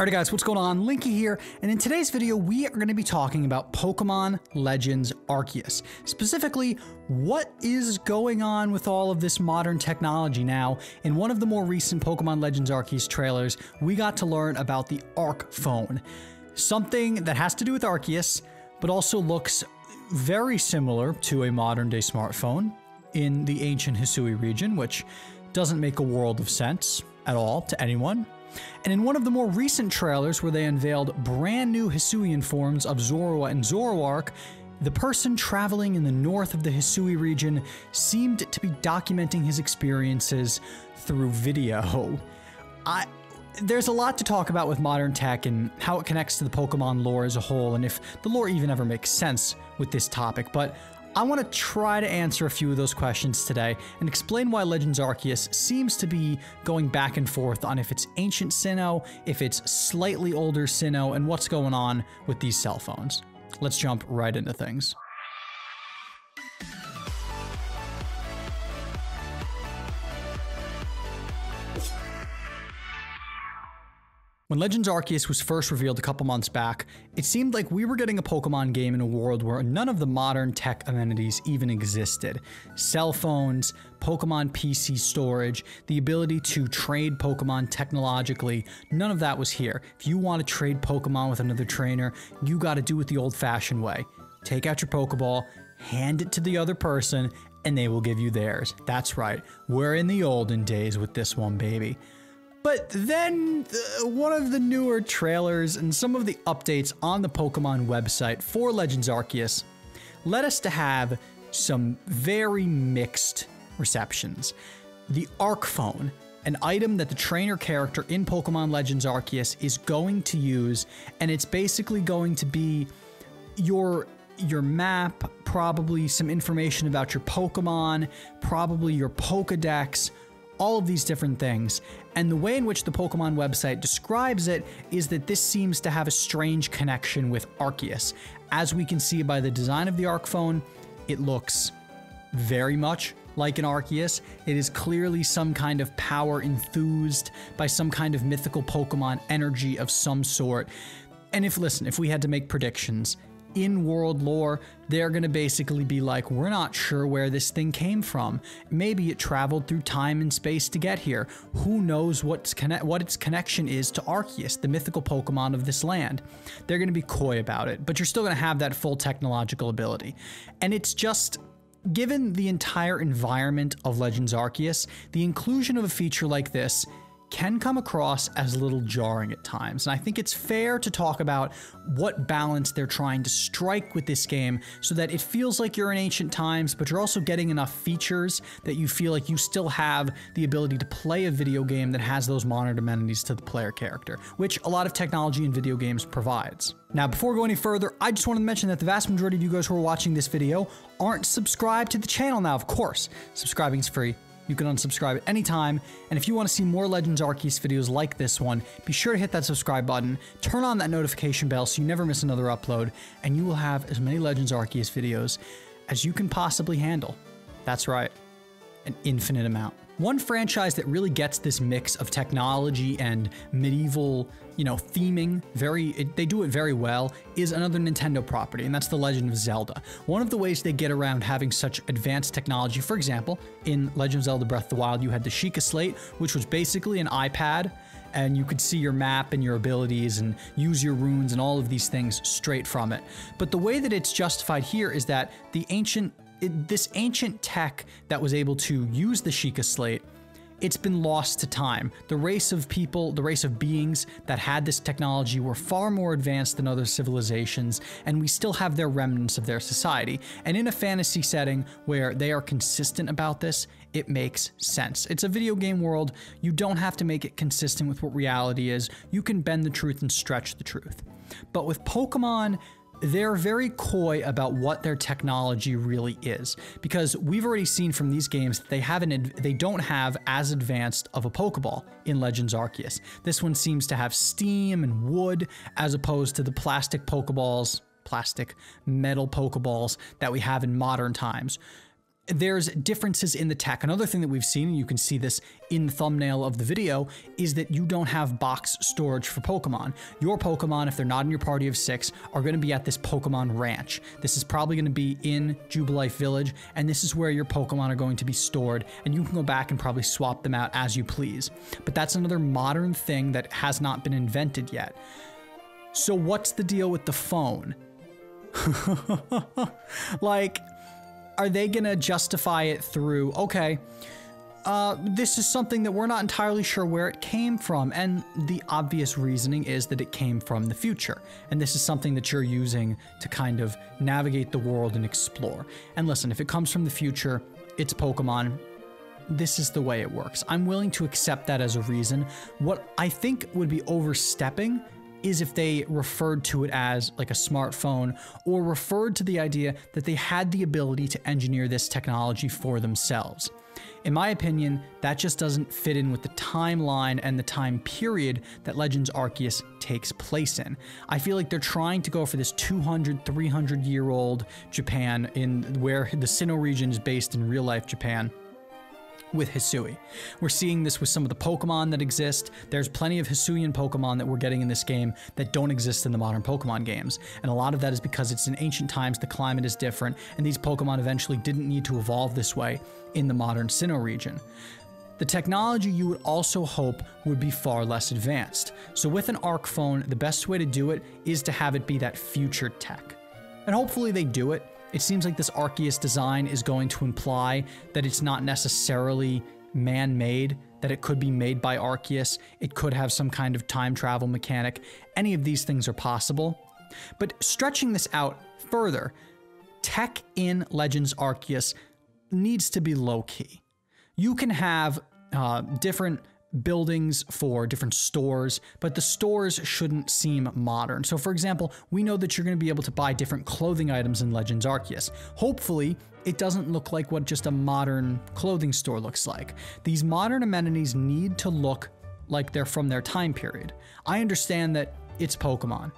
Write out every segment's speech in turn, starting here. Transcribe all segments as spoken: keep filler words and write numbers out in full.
Alright guys, what's going on? Linky here, and in today's video we are going to be talking about Pokemon Legends Arceus. Specifically, what is going on with all of this modern technology now? In one of the more recent Pokemon Legends Arceus trailers, we got to learn about the Arc Phone. Something that has to do with Arceus, but also looks very similar to a modern day smartphone in the ancient Hisui region, which doesn't make a world of sense at all to anyone. And in one of the more recent trailers where they unveiled brand new Hisuian forms of Zorua and Zoroark, the person traveling in the north of the Hisui region seemed to be documenting his experiences through video. I, there's a lot to talk about with modern tech and how it connects to the Pokemon lore as a whole, and if the lore even ever makes sense with this topic, but I want to try to answer a few of those questions today and explain why Legends Arceus seems to be going back and forth on if it's ancient Sinnoh, if it's slightly older Sinnoh, and what's going on with these cell phones. Let's jump right into things. When Legends Arceus was first revealed a couple months back, it seemed like we were getting a Pokemon game in a world where none of the modern tech amenities even existed. Cell phones, Pokemon P C storage, the ability to trade Pokemon technologically, none of that was here. If you want to trade Pokemon with another trainer, you got to do it the old-fashioned way. Take out your Pokeball, hand it to the other person, and they will give you theirs. That's right, we're in the olden days with this one, baby. But then uh, one of the newer trailers and some of the updates on the Pokemon website for Legends Arceus led us to have some very mixed receptions. The Arc Phone, an item that the trainer character in Pokemon Legends Arceus is going to use, and it's basically going to be your your map, probably some information about your Pokemon, probably your Pokédex, all of these different things. And the way in which the Pokemon website describes it is that this seems to have a strange connection with Arceus. As we can see by the design of the Arc Phone, it looks very much like an Arceus. It is clearly some kind of power enthused by some kind of mythical Pokemon energy of some sort. And if, listen, if we had to make predictions, in world lore, they're going to basically be like, we're not sure where this thing came from. Maybe it traveled through time and space to get here. Who knows what's conne- what its connection is to Arceus, the mythical Pokemon of this land. They're going to be coy about it, but you're still going to have that full technological ability. And it's just, given the entire environment of Legends Arceus, the inclusion of a feature like this can come across as a little jarring at times, and I think it's fair to talk about what balance they're trying to strike with this game so that it feels like you're in ancient times, but you're also getting enough features that you feel like you still have the ability to play a video game that has those modern amenities to the player character, which a lot of technology in video games provides. Now, before going any further, I just wanted to mention that the vast majority of you guys who are watching this video aren't subscribed to the channel now, of course. Subscribing is free. You can unsubscribe at any time, and if you want to see more Legends Arceus videos like this one, be sure to hit that subscribe button, turn on that notification bell so you never miss another upload, and you will have as many Legends Arceus videos as you can possibly handle. That's right, an infinite amount. One franchise that really gets this mix of technology and medieval, you know, theming, very, it, they do it very well, is another Nintendo property, and that's The Legend of Zelda. One of the ways they get around having such advanced technology, for example, in Legend of Zelda Breath of the Wild, you had the Sheikah Slate, which was basically an iPad, and you could see your map and your abilities and use your runes and all of these things straight from it. But the way that it's justified here is that the ancient It, this ancient tech that was able to use the Sheikah Slate, it's been lost to time. The race of people, the race of beings that had this technology were far more advanced than other civilizations, and we still have their remnants of their society. And in a fantasy setting where they are consistent about this, it makes sense. It's a video game world. You don't have to make it consistent with what reality is. You can bend the truth and stretch the truth. But with Pokemon, they're very coy about what their technology really is, because we've already seen from these games that they haven't, they don't have as advanced of a Pokeball in Legends Arceus. This one seems to have steam and wood as opposed to the plastic Pokeballs, plastic metal Pokeballs that we have in modern times. there's differences in the tech. Another thing that we've seen, and you can see this in the thumbnail of the video, is that you don't have box storage for Pokemon. Your Pokemon, if they're not in your party of six, are going to be at this Pokemon Ranch. This is probably going to be in Jubilife Village, and this is where your Pokemon are going to be stored, and you can go back and probably swap them out as you please. But that's another modern thing that has not been invented yet. So what's the deal with the phone? Like, are they gonna justify it through, okay, uh, this is something that we're not entirely sure where it came from, and the obvious reasoning is that it came from the future, and this is something that you're using to kind of navigate the world and explore. And listen, if it comes from the future, it's Pokemon. This is the way it works. I'm willing to accept that as a reason. What I think would be overstepping is if they referred to it as like a smartphone, or referred to the idea that they had the ability to engineer this technology for themselves. In my opinion, that just doesn't fit in with the timeline and the time period that Legends Arceus takes place in. I feel like they're trying to go for this two hundred, three hundred year old Japan, in where the Sinnoh region is based in real life Japan, with Hisui. We're seeing this with some of the Pokemon that exist. There's plenty of Hisuian Pokemon that we're getting in this game that don't exist in the modern Pokemon games. And a lot of that is because it's in ancient times, the climate is different, and these Pokemon eventually didn't need to evolve this way in the modern Sinnoh region. The technology you would also hope would be far less advanced. So with an Arc Phone, the best way to do it is to have it be that future tech. And hopefully they do it. It seems like this Arceus design is going to imply that it's not necessarily man-made, that it could be made by Arceus, it could have some kind of time travel mechanic. Any of these things are possible. But stretching this out further, tech in Legends Arceus needs to be low-key. You can have uh, different buildings for different stores, but the stores shouldn't seem modern. So for example, we know that you're going to be able to buy different clothing items in Legends Arceus. Hopefully, it doesn't look like what just a modern clothing store looks like. These modern amenities need to look like they're from their time period. I understand that it's Pokemon,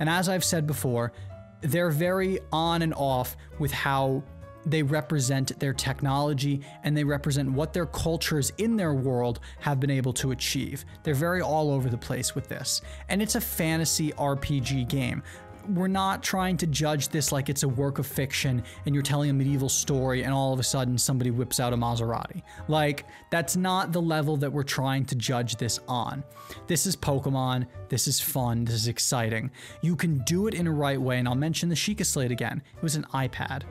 and as I've said before, they're very on and off with how they represent their technology, and they represent what their cultures in their world have been able to achieve. They're very all over the place with this. And it's a fantasy R P G game. We're not trying to judge this like it's a work of fiction and you're telling a medieval story and all of a sudden somebody whips out a Maserati. Like, that's not the level that we're trying to judge this on. This is Pokemon, this is fun, this is exciting. You can do it in a right way, and I'll mention the Sheikah Slate again. It was an iPad.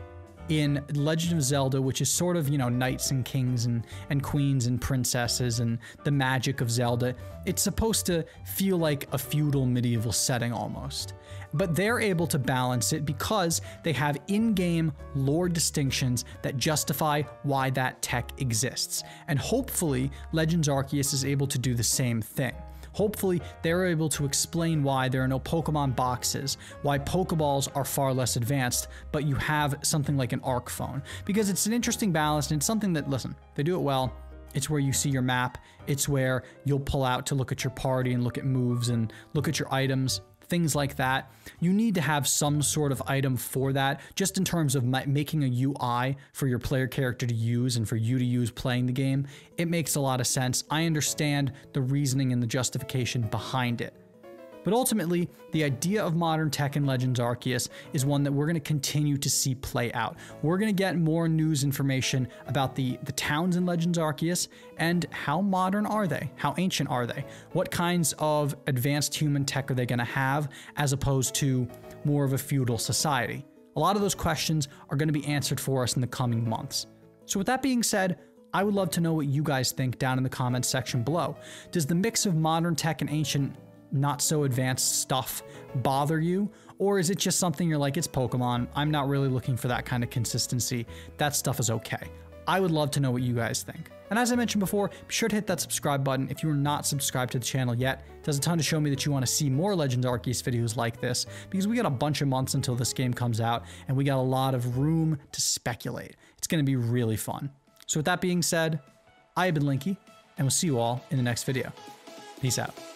In Legend of Zelda, which is sort of, you know, knights and kings and, and queens and princesses and the magic of Zelda, it's supposed to feel like a feudal medieval setting almost. But they're able to balance it because they have in-game lore distinctions that justify why that tech exists. And hopefully, Legends Arceus is able to do the same thing. Hopefully, they're able to explain why there are no Pokemon boxes, why Pokeballs are far less advanced, but you have something like an Arc Phone. Because it's an interesting balance, and it's something that, listen, they do it well. It's where you see your map. It's where you'll pull out to look at your party and look at moves and look at your items, things like that. You need to have some sort of item for that, just in terms of making a U I for your player character to use and for you to use playing the game. It makes a lot of sense. I understand the reasoning and the justification behind it. But ultimately, the idea of modern tech in Legends Arceus is one that we're going to continue to see play out. We're going to get more news information about the, the towns in Legends Arceus, and how modern are they? How ancient are they? What kinds of advanced human tech are they going to have, as opposed to more of a feudal society? A lot of those questions are going to be answered for us in the coming months. So with that being said, I would love to know what you guys think down in the comments section below. Does the mix of modern tech and ancient, not so advanced stuff bother you? Or is it just something you're like, it's Pokemon, I'm not really looking for that kind of consistency, that stuff is okay? I would love to know what you guys think. And as I mentioned before, be sure to hit that subscribe button if you are not subscribed to the channel yet. It does a ton to show me that you want to see more Legends Arceus videos like this, because we got a bunch of months until this game comes out, and we got a lot of room to speculate. It's going to be really fun. So with that being said, I have been Linky, and we'll see you all in the next video. Peace out.